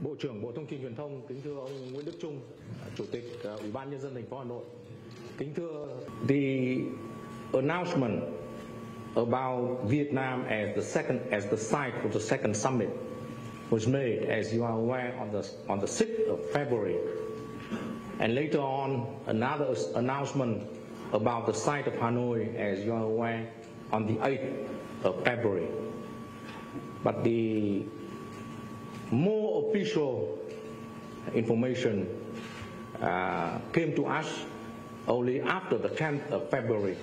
Bộ trưởng Bộ Thông tin Truyền thông, kính thưa ông Nguyễn Đức Trung, Chủ tịch Ủy ban Nhân dân thành phố Hà Nội. Kính thưa, the announcement about Vietnam as the site for the second summit was made, as you are aware, on the 6th of February. And later on, another announcement about the site of Hanoi, as you are aware, on the 8th of February. But the more official information came to us only after the 10th of February,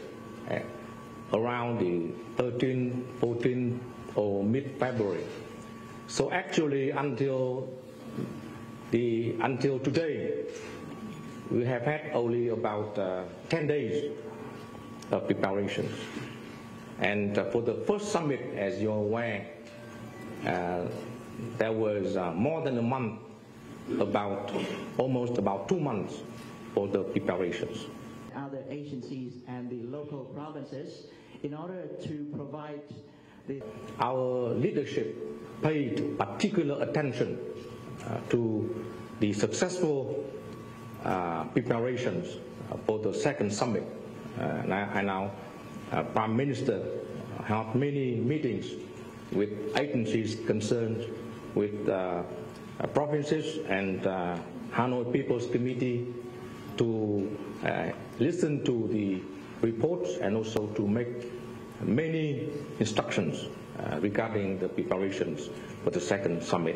around the 13th, 14th, or mid-February. So actually, until today, we have had only about 10 days of preparations. And for the first summit, as you're aware, there was more than a month, almost 2 months for the preparations. Other agencies and the local provinces in order to provide the... Our leadership paid particular attention to the successful preparations for the second summit. And our Prime Minister held many meetings with agencies concerned, with provinces and Hanoi People's Committee to listen to the reports and also to make many instructions regarding the preparations for the second summit.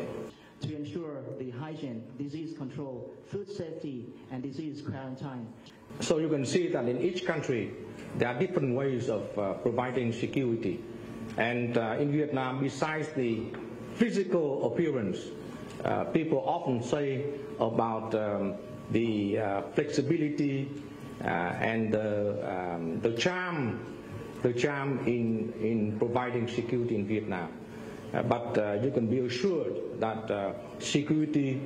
To ensure the hygiene, disease control, food safety, and disease quarantine. So you can see that in each country, there are different ways of providing security. And in Vietnam, besides the physical appearance, people often say about the flexibility and the charm in providing security in Vietnam. But you can be assured that security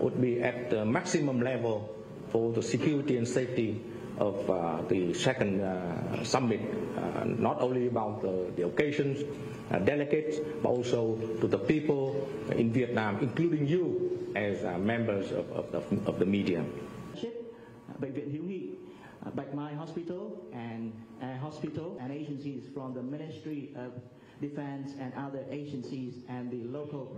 would be at the maximum level for the security and safety of the second summit, not only about the occasions, delegates, but also to the people in Vietnam, including you as members of the media. Bệnh viện Hữu Nghị, Bach Mai Hospital and Hospital and agencies from the Ministry of Defense and other agencies and the local